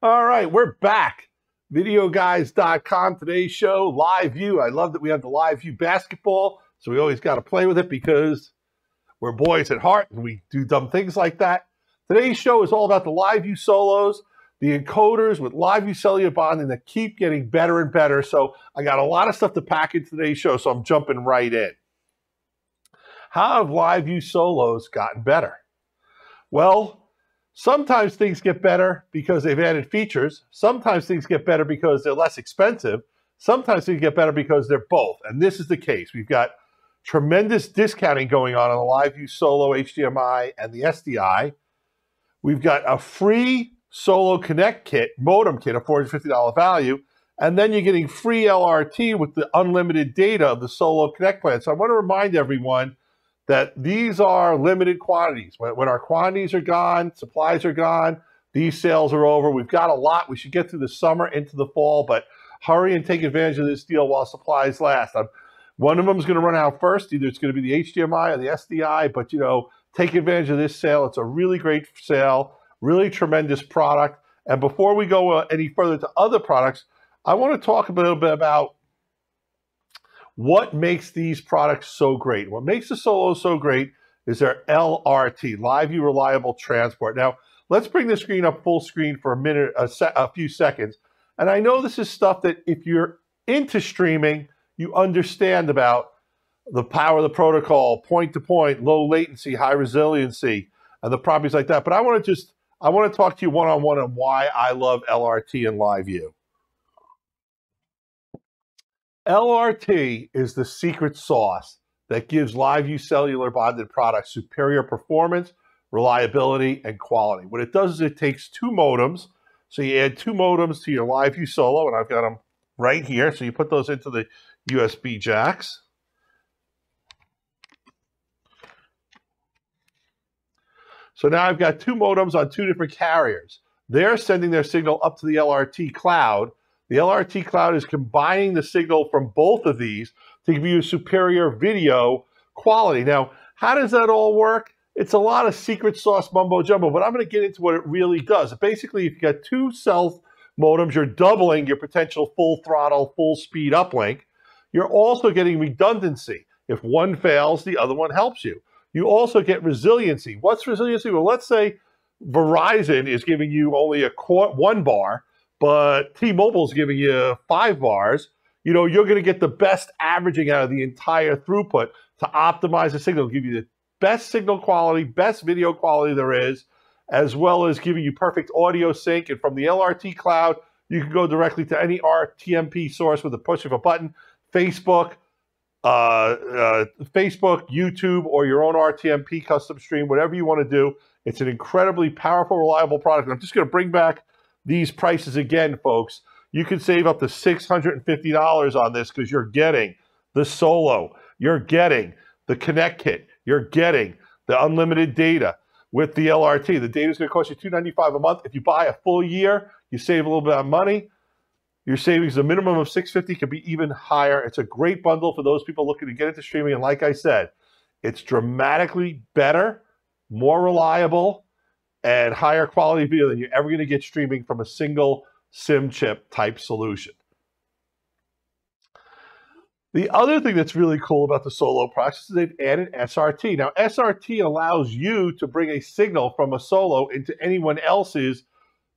All right, we're back. VideoGuys.com, today's show, LiveU. I love that we have the LiveU basketball, so we always got to play with it because we're boys at heart and we do dumb things like that. Today's show is all about the LiveU solos, the encoders with LiveU cellular bonding that keep getting better and better. So I got a lot of stuff to pack in today's show, so I'm jumping right in. How have LiveU solos gotten better? Well, sometimes things get better because they've added features. Sometimes things get better because they're less expensive. Sometimes things get better because they're both. And this is the case. We've got tremendous discounting going on the LiveU Solo HDMI and the SDI. We've got a free Solo Connect kit, modem kit, a $450 value. And then you're getting free LRT with the unlimited data of the Solo Connect plan. So I want to remind everyone that these are limited quantities. When our quantities are gone, supplies are gone, these sales are over. We've got a lot. We should get through the summer into the fall, but hurry and take advantage of this deal while supplies last. One of them is going to run out first. Either it's going to be the HDMI or the SDI, but you know, take advantage of this sale. It's a really great sale, really tremendous product. And before we go any further to other products, I want to talk a little bit about what makes these products so great. What makes the Solo so great is their LRT, LiveU Reliable Transport. Now, let's bring the screen up full screen for a minute, a few seconds. And I know this is stuff that if you're into streaming, you understand about the power of the protocol, point-to-point, low latency, high resiliency, and the properties like that. But I want to talk to you one-on-one on why I love LRT and LiveU. LRT is the secret sauce that gives LiveU cellular bonded products superior performance, reliability, and quality. What it does is it takes two modems, so you add two modems to your LiveU Solo, and I've got them right here, so you put those into the USB jacks. So now I've got two modems on two different carriers. They're sending their signal up to the LRT cloud. The LRT cloud is combining the signal from both of these to give you superior video quality. Now, how does that all work? It's a lot of secret sauce mumbo jumbo, but I'm going to get into what it really does. Basically, if you've got two cell modems, you're doubling your potential full throttle, full speed uplink. You're also getting redundancy. If one fails, the other one helps you. You also get resiliency. What's resiliency? Well, let's say Verizon is giving you only one bar, but T-Mobile's giving you 5 bars, you know, you're going to get the best averaging out of the entire throughput to optimize the signal, give you the best signal quality, best video quality there is, as well as giving you perfect audio sync. And from the LRT cloud, you can go directly to any RTMP source with the push of a button, Facebook, YouTube, or your own RTMP custom stream, whatever you want to do. It's an incredibly powerful, reliable product. And I'm just going to bring back these prices again, folks. You can save up to $650 on this because you're getting the Solo, you're getting the Connect Kit, you're getting the unlimited data with the LRT. The data is going to cost you $295 a month. If you buy a full year, you save a little bit of money. Your savings, a minimum of $650, can be even higher. It's a great bundle for those people looking to get into streaming. And like I said, it's dramatically better, more reliable, and higher quality video than you're ever going to get streaming from a single SIM chip type solution. The other thing that's really cool about the Solo products is they've added SRT. Now, SRT allows you to bring a signal from a Solo into anyone else's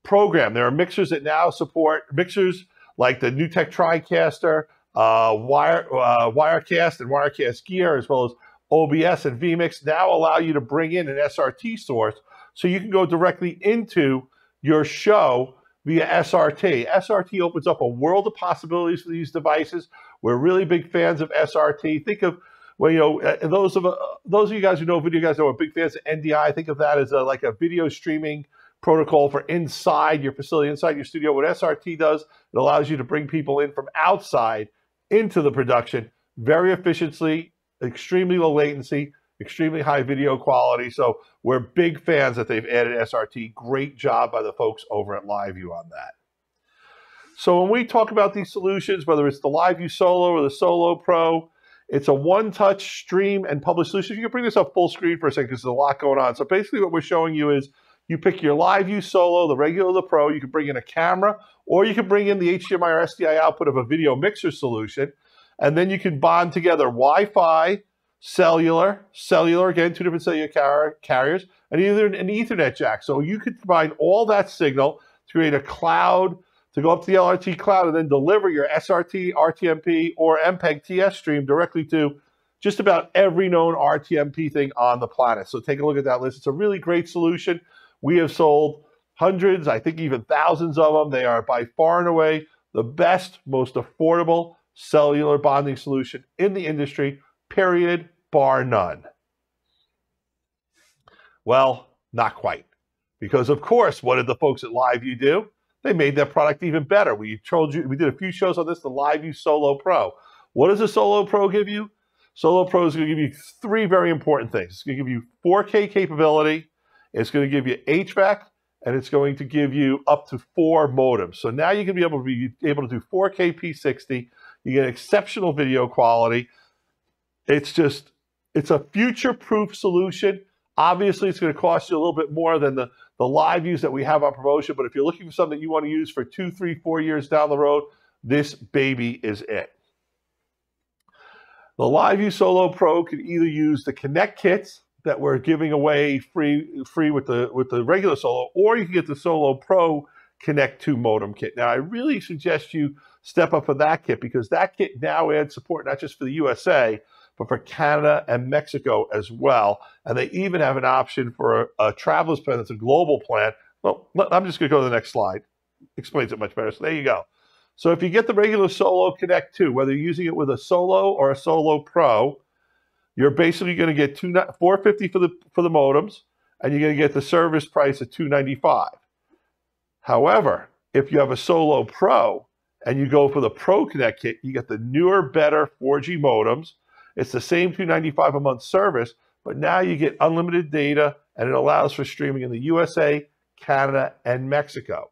program. There are mixers that now support mixers like the NewTek TriCaster, Wirecast and Wirecast Gear, as well as OBS and vMix, now allow you to bring in an SRT source. So you can go directly into your show via SRT. SRT opens up a world of possibilities for these devices. We're really big fans of SRT. Think of, well, you know, those of you guys who know video guys are big fans of NDI. Think of that as like a video streaming protocol for inside your facility, inside your studio. What SRT does, it allows you to bring people in from outside into the production very efficiently, extremely low latency, extremely high video quality. So we're big fans that they've added SRT. Great job by the folks over at LiveU on that. So when we talk about these solutions, whether it's the LiveU Solo or the Solo Pro, it's a one-touch stream and publish solution. You can bring this up full screen for a second because there's a lot going on. So basically what we're showing you is You pick your LiveU Solo, the regular, the Pro. You can bring in a camera, or you can bring in the HDMI or SDI output of a video mixer solution. And then you can bond together Wi-Fi, cellular, again, two different cellular carriers, and either an Ethernet jack. So you could combine all that signal to create a cloud, to go up to the LRT cloud, and then deliver your SRT, RTMP, or MPEG-TS stream directly to just about every known RTMP thing on the planet. So take a look at that list. It's a really great solution. We have sold hundreds, I think even thousands of them. They are by far and away the best, most affordable cellular bonding solution in the industry, period, bar none. Well, not quite. Because of course, what did the folks at LiveU do? They made their product even better. We told you, we did a few shows on this, the LiveU Solo Pro. What does the Solo Pro give you? Solo Pro is going to give you three very important things. It's going to give you 4K capability, it's going to give you HVAC, and it's going to give you up to 4 modems. So now you can be able to do 4K P60. You get exceptional video quality. It's just, it's a future-proof solution. Obviously, it's going to cost you a little bit more than the LiveUs that we have on promotion, but if you're looking for something you want to use for 2, 3, 4 years down the road, this baby is it. The LiveU Solo Pro can either use the Connect kits that we're giving away free with the regular Solo, or you can get the Solo Pro Connect 2 modem kit. Now, I really suggest you step up for that kit, because that kit now adds support not just for the USA, but for Canada and Mexico as well. And they even have an option for a traveler's plan that's a global plan. Well, I'm just going to go to the next slide. Explains it much better. So there you go. So if you get the regular Solo Connect 2, whether you're using it with a Solo or a Solo Pro, you're basically going to get $450 for the modems, and you're going to get the service price at $295. However, if you have a Solo Pro and you go for the Pro Connect kit, you get the newer, better 4G modems. It's the same $295 a month service, but now you get unlimited data, and it allows for streaming in the USA, Canada, and Mexico.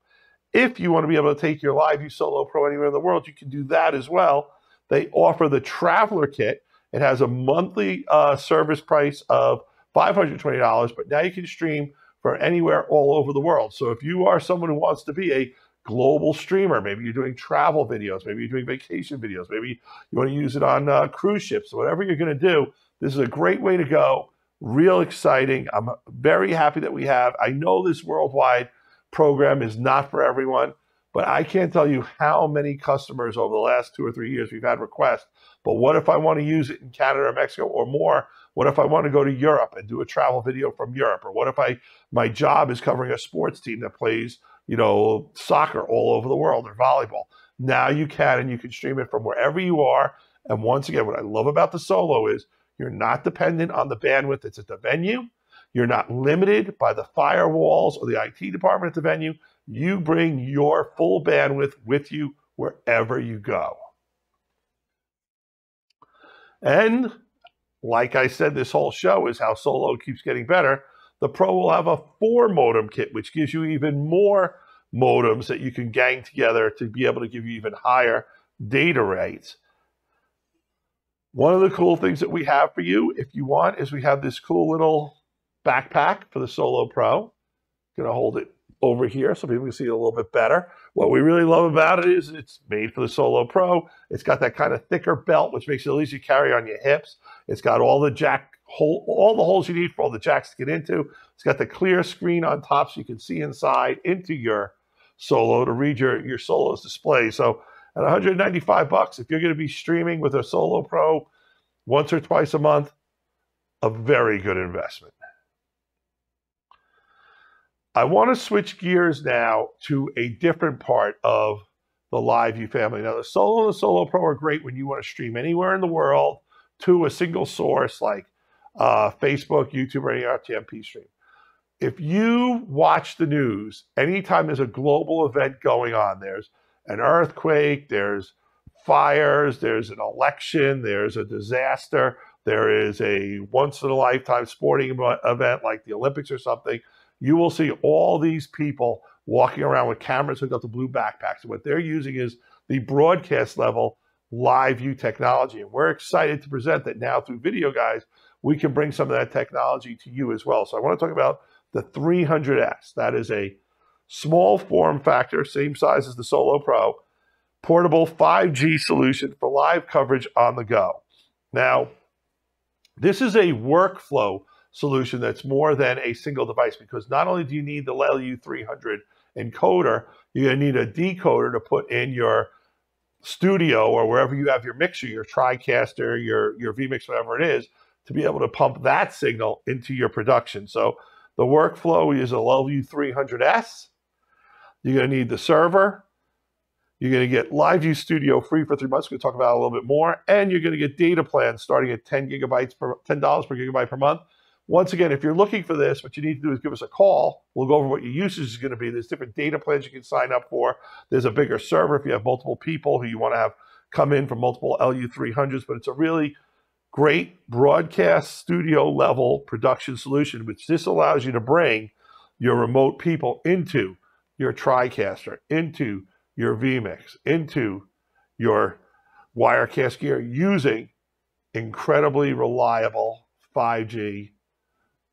If you want to be able to take your LiveU Solo Pro anywhere in the world, you can do that as well. They offer the Traveler Kit. It has a monthly service price of $520, but now you can stream for anywhere all over the world. So if you are someone who wants to be a global streamer, maybe you're doing travel videos, maybe you're doing vacation videos, maybe you want to use it on cruise ships, whatever you're going to do, this is a great way to go. Real exciting. I'm very happy that we have. I know this worldwide program is not for everyone, but I can't tell you how many customers over the last 2 or 3 years we've had requests. But what if I want to use it in Canada or Mexico or more? What if I want to go to Europe and do a travel video from Europe? Or what if my job is covering a sports team that plays, you know, soccer all over the world, or volleyball? Now you can, and you can stream it from wherever you are. And once again, what I love about the Solo is you're not dependent on the bandwidth that's at the venue. You're not limited by the firewalls or the IT department at the venue. You bring your full bandwidth with you wherever you go. And like I said, this whole show is how Solo keeps getting better. The Pro will have a 4 modem kit, which gives you even more modems that you can gang together to be able to give you even higher data rates. One of the cool things that we have for you, if you want, is we have this cool little backpack for the Solo Pro. I'm going to hold it over here so people can see it a little bit better. What we really love about it is it's made for the Solo Pro. It's got that kind of thicker belt, which makes it easy to carry on your hips. It's got all the holes you need for all the jacks to get into. It's got the clear screen on top so you can see inside into your Solo to read your Solo's display. So at $195, if you're going to be streaming with a Solo Pro once or twice a month, a very good investment. I want to switch gears now to a different part of the LiveU family. Now, the Solo and the Solo Pro are great when you want to stream anywhere in the world to a single source like Facebook, YouTube, or any RTMP stream. If you watch the news, anytime there's a global event going on, there's an earthquake, there's fires, there's an election, there's a disaster, there is a once-in-a-lifetime sporting event like the Olympics or something, you will see all these people walking around with cameras hooked up to blue backpacks. And what they're using is the broadcast level LiveU technology. And we're excited to present that now through Video Guys, we can bring some of that technology to you as well. So I want to talk about the 300S. That is a small form factor, same size as the Solo Pro, portable 5G solution for live coverage on the go. Now, this is a workflow solution that's more than a single device, because not only do you need the LU300 encoder, you're going to need a decoder to put in your studio or wherever you have your mixer, your TriCaster, your vMix, whatever it is, to be able to pump that signal into your production. So the workflow is a LU300S. You're going to need the server. You're going to get LiveU Studio free for 3 months. We're going to talk about it a little bit more. And you're going to get data plans starting at $10 per gigabyte per month. Once again, if you're looking for this, what you need to do is give us a call. We'll go over what your usage is going to be. There's different data plans you can sign up for. There's a bigger server if you have multiple people who you want to have come in from multiple LU300s. But it's a really great broadcast studio level production solution, which this allows you to bring your remote people into your TriCaster, into your vMix, into your Wirecast Gear using incredibly reliable 5G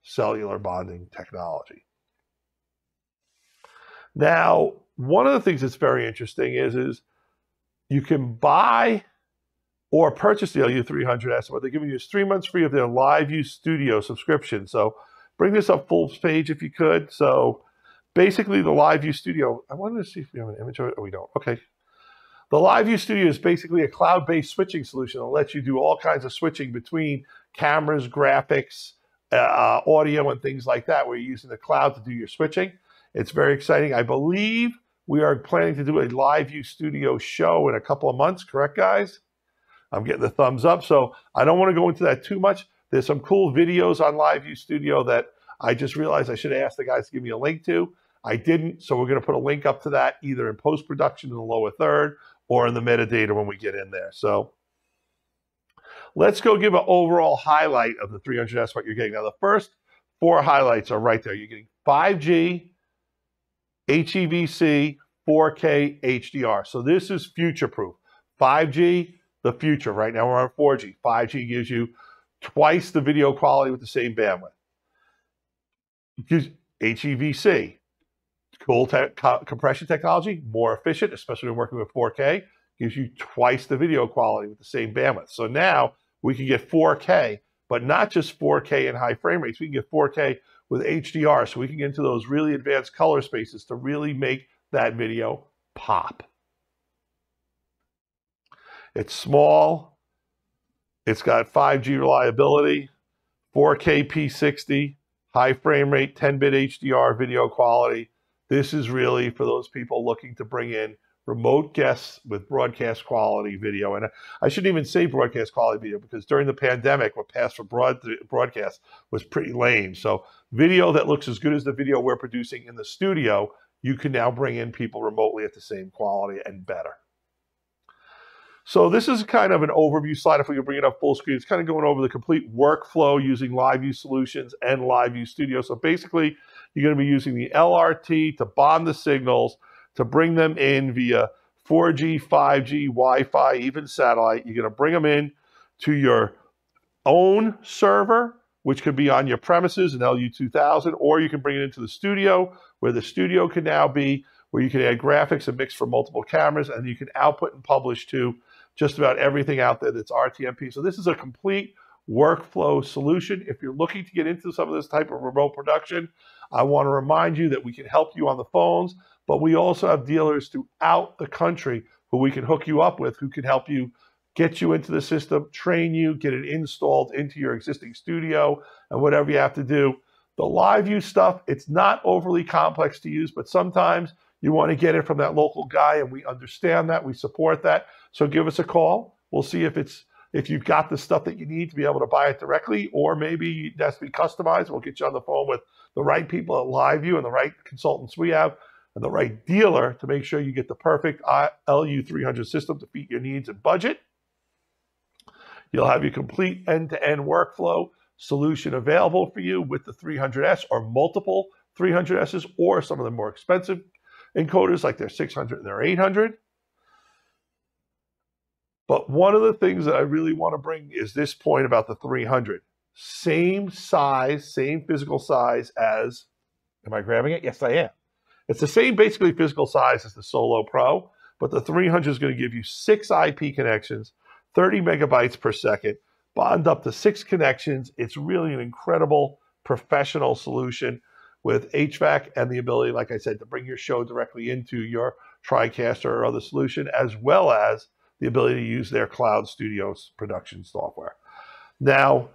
cellular bonding technology. Now, one of the things that's very interesting is you can buy or purchase the LU300S. What they're giving you is 3 months free of their LiveU Studio subscription. So bring this up full page if you could. So basically the LiveU Studio, I wanted to see if we have an image of it, or we don't. Okay. The LiveU Studio is basically a cloud-based switching solution that lets you do all kinds of switching between cameras, graphics, audio, and things like that, where you're using the cloud to do your switching. It's very exciting. I believe we are planning to do a LiveU Studio show in a couple of months. Correct, guys? I'm getting the thumbs up, so I don't want to go into that too much. There's some cool videos on LiveU Studio that I just realized I should have asked the guys to give me a link to. I didn't, so we're going to put a link up to that either in post-production in the lower third or in the metadata when we get in there. So let's go give an overall highlight of the 300S, what you're getting. Now, the first four highlights are right there. You're getting 5G, HEVC, 4K, HDR. So this is future-proof. 5G, the future. Right now we're on 4G. 5G gives you twice the video quality with the same bandwidth. It gives HEVC. Cool compression technology, more efficient, especially when working with 4K. Gives you twice the video quality with the same bandwidth. So now we can get 4K, but not just 4K in high frame rates. We can get 4K with HDR, so we can get into those really advanced color spaces to really make that video pop. It's small. It's got 5G reliability, 4K P60, high frame rate, 10-bit HDR video quality. This is really for those people looking to bring in remote guests with broadcast quality video. And I shouldn't even say broadcast quality video, because during the pandemic, what passed for broadcast was pretty lame. So video that looks as good as the video we're producing in the studio, you can now bring in people remotely at the same quality and better. So this is kind of an overview slide. If we can bring it up full screen, it's kind of going over the complete workflow using LiveU Solutions and LiveU Studio. So basically, you're going to be using the LRT to bond the signals, to bring them in via 4G, 5G, Wi-Fi, even satellite. You're going to bring them in to your own server, which could be on your premises, an LU2000, or you can bring it into the studio, where the studio can now be, where you can add graphics and mix for multiple cameras, and you can output and publish to just about everything out there that's RTMP. So this is a complete workflow solution. If you're looking to get into some of this type of remote production, I want to remind you that we can help you on the phones, but we also have dealers throughout the country who we can hook you up with, who can help you get you into the system, train you, get it installed into your existing studio, and whatever you have to do. The LiveU stuff, it's not overly complex to use, but sometimes you want to get it from that local guy, and we understand that, we support that. So give us a call. We'll see if you've got the stuff that you need to be able to buy it directly, or maybe it has to be customized. We'll get you on the phone with the right people at LiveU and the right consultants we have and the right dealer to make sure you get the perfect LU300 system to meet your needs and budget. You'll have your complete end-to-end workflow solution available for you with the 300S or multiple 300Ss, or some of the more expensive encoders like their 600 and their 800. But one of the things that I really want to bring is this point about the 300. Same size, same physical size as Am I grabbing it? Yes, I am. It's the same basically physical size as the Solo Pro, but the 300 is going to give you 6 IP connections, 30 megabytes per second, bond up to 6 connections. It's really an incredible professional solution with HVAC and the ability, like I said, to bring your show directly into your TriCaster or other solution, as well as the ability to use their cloud studio production software. Now,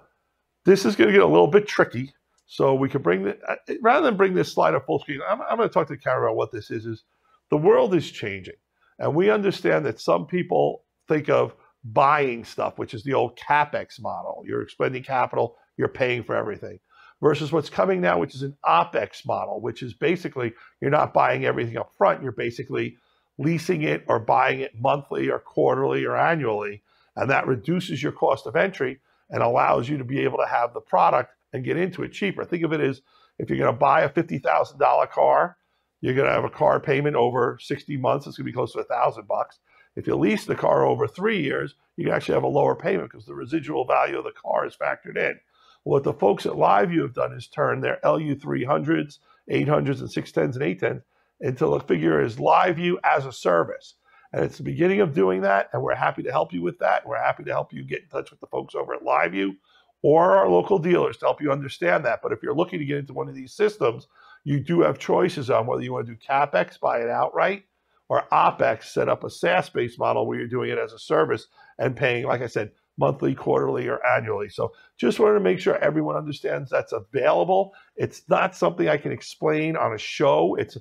this is going to get a little bit tricky. So we can bring the, rather than bring this slide up full screen, I'm going to talk to the camera about what this is the world is changing. And we understand that some people think of buying stuff, which is the old CapEx model. You're expending capital, you're paying for everything. Versus what's coming now, which is an OpEx model, which is basically you're not buying everything up front. You're basically leasing it or buying it monthly or quarterly or annually. And that reduces your cost of entry and allows you to be able to have the product and get into it cheaper. Think of it as if you're going to buy a $50,000 car, you're going to have a car payment over 60 months. It's going to be close to $1,000 bucks. If you lease the car over 3 years, you can actually have a lower payment because the residual value of the car is factored in. What the folks at LiveU have done is turn their LU300s, 800s, and 610s and 810s into the figure is LiveU as a service. And it's the beginning of doing that, and we're happy to help you with that. We're happy to help you get in touch with the folks over at LiveU or our local dealers to help you understand that. But if you're looking to get into one of these systems, you do have choices on whether you want to do CapEx, buy it outright, or OpEx, set up a SaaS-based model where you're doing it as a service and paying, like I said, monthly, quarterly, or annually. So just wanted to make sure everyone understands that's available. It's not something I can explain on a show. It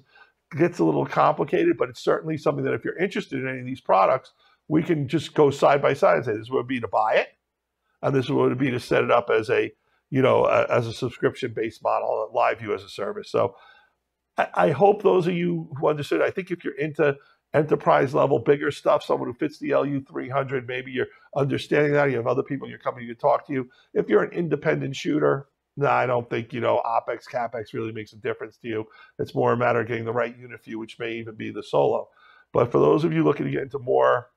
gets a little complicated, but it's certainly something that if you're interested in any of these products, we can just go side by side and say, this is what it would be to buy it. And this is what it would be to set it up as a, you know, as a subscription-based model, LiveU as a service. So I hope those of you who understood, I think if you're into enterprise-level, bigger stuff, someone who fits the LU300, maybe you're understanding that, you have other people in your company who talk to you. If you're an independent shooter, no, I don't think, you know, OpEx, CapEx really makes a difference to you. It's more a matter of getting the right unit for you, which may even be the Solo. But for those of you looking to get into more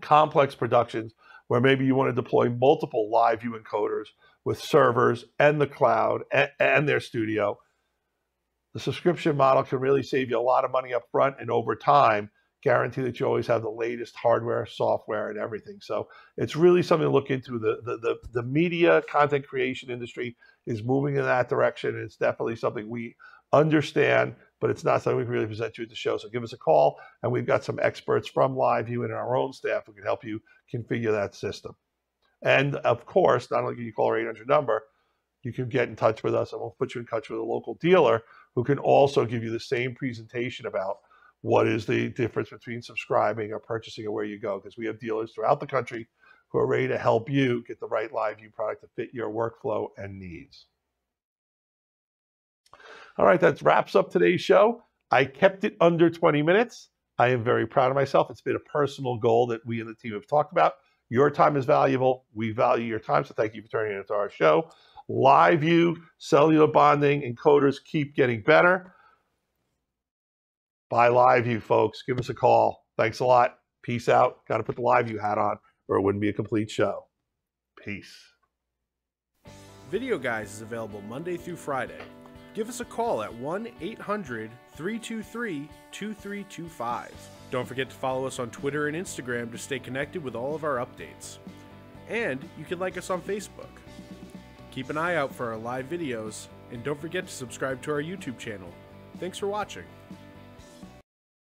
complex productions, where maybe you want to deploy multiple LiveU encoders with servers and the cloud and their studio, the subscription model can really save you a lot of money up front and over time, guarantee that you always have the latest hardware, software, and everything. So it's really something to look into. The media content creation industry is moving in that direction. It's definitely something we understand, but it's not something we can really present you at the show. So give us a call, and we've got some experts from LiveU and our own staff who can help you configure that system. And of course, not only can you call our 800 number, you can get in touch with us, and we'll put you in touch with a local dealer who can also give you the same presentation about what is the difference between subscribing or purchasing or where you go, because we have dealers throughout the country who are ready to help you get the right LiveU product to fit your workflow and needs. All right, that wraps up today's show. I kept it under 20 minutes. I am very proud of myself. It's been a personal goal that we and the team have talked about. Your time is valuable. We value your time, so thank you for turning into our show. LiveU, cellular bonding, encoders keep getting better. Buy LiveU, folks. Give us a call. Thanks a lot. Peace out. Got to put the LiveU hat on or it wouldn't be a complete show. Peace. Video Guys is available Monday through Friday. Give us a call at 1-800-323-2325. Don't forget to follow us on Twitter and Instagram to stay connected with all of our updates. And you can like us on Facebook. Keep an eye out for our live videos, and don't forget to subscribe to our YouTube channel. Thanks for watching.